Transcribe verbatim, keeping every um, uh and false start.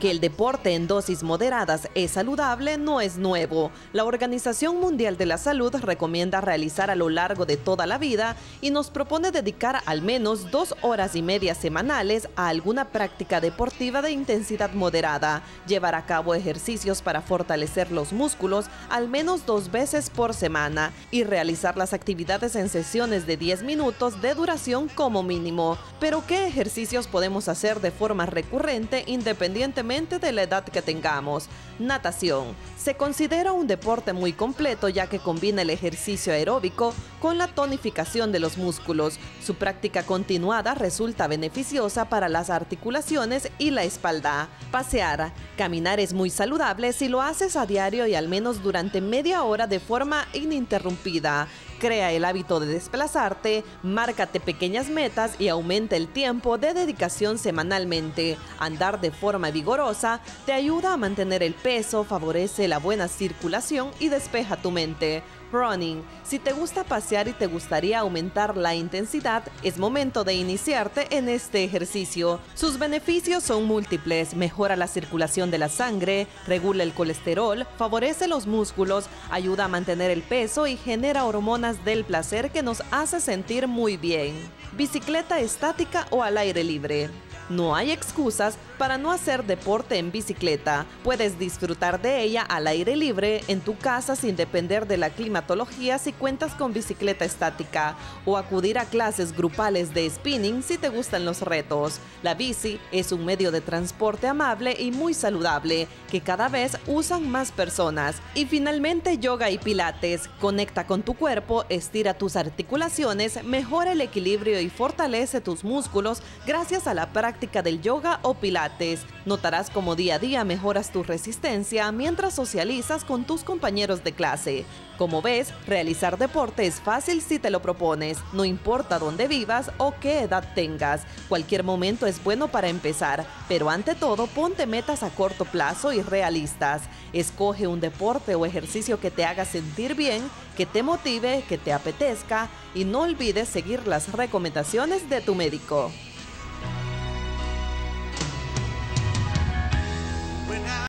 Que el deporte en dosis moderadas es saludable no es nuevo. La Organización Mundial de la Salud recomienda realizar a lo largo de toda la vida y nos propone dedicar al menos dos horas y media semanales a alguna práctica deportiva de intensidad moderada, llevar a cabo ejercicios para fortalecer los músculos al menos dos veces por semana y realizar las actividades en sesiones de diez minutos de duración como mínimo. Pero ¿qué ejercicios podemos hacer de forma recurrente independientemente de la edad que tengamos? Natación. Se considera un deporte muy completo ya que combina el ejercicio aeróbico con la tonificación de los músculos. Su práctica continuada resulta beneficiosa para las articulaciones y la espalda. Pasear. Caminar es muy saludable si lo haces a diario y al menos durante media hora de forma ininterrumpida. Crea el hábito de desplazarte, márcate pequeñas metas y aumenta el tiempo de dedicación semanalmente. Andar de forma vigorosa te ayuda a mantener el peso, favorece la buena circulación y despeja tu mente. Running. Si te gusta pasear y te gustaría aumentar la intensidad, es momento de iniciarte en este ejercicio. Sus beneficios son múltiples. Mejora la circulación de la sangre, regula el colesterol, favorece los músculos, ayuda a mantener el peso y genera hormonas del placer que nos hace sentir muy bien. Bicicleta estática o al aire libre. No hay excusas para no hacer deporte en bicicleta. Puedes disfrutar de ella al aire libre, en tu casa, sin depender de la climatología si cuentas con bicicleta estática, o acudir a clases grupales de spinning si te gustan los retos. La bici es un medio de transporte amable y muy saludable, que cada vez usan más personas. Y finalmente, yoga y pilates. Conecta con tu cuerpo, estira tus articulaciones, mejora el equilibrio y fortalece tus músculos gracias a la práctica del yoga o pilates. Notarás cómo día a día mejoras tu resistencia mientras socializas con tus compañeros de clase. Como ves, realizar deporte es fácil si te lo propones, no importa dónde vivas o qué edad tengas. Cualquier momento es bueno para empezar, pero ante todo ponte metas a corto plazo y realistas. Escoge un deporte o ejercicio que te haga sentir bien, que te motive, que te apetezca, y no olvides seguir las recomendaciones de tu médico.